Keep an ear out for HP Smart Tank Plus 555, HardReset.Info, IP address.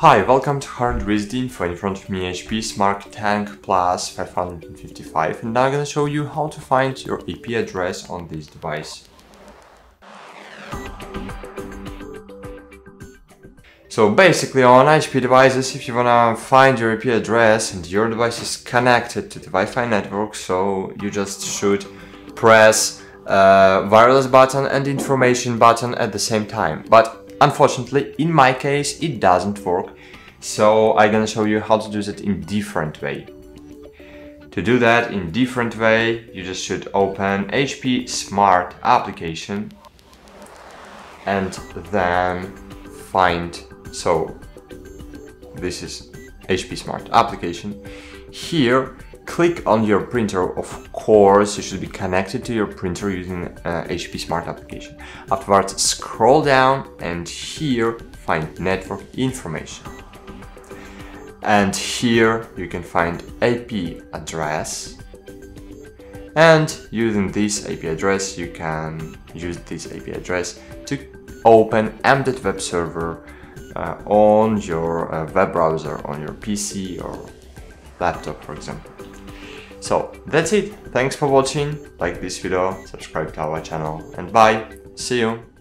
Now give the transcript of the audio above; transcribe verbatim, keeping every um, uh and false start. Hi, welcome to HardReset.Info. In front of me H P Smart Tank Plus five fifty-five, and I'm gonna show you how to find your I P address on this device. So basically on H P devices, if you wanna find your I P address and your device is connected to the Wi-Fi network, so you just should press uh, wireless button and information button at the same time. But unfortunately, in my case, it doesn't work, so I'm gonna show you how to do that in different way. To do that in different way, you just should open H P Smart application and then find, so this is H P Smart application. Here, click on your printer. Of course, you should be connected to your printer using uh, H P Smart application. Afterwards, scroll down and here find network information. And here you can find I P address. And using this I P address, you can use this I P address to open M dot web server uh, on your uh, web browser, on your P C or laptop, for example. So that's it. Thanks for watching. Like this video, subscribe to our channel, and bye. See you.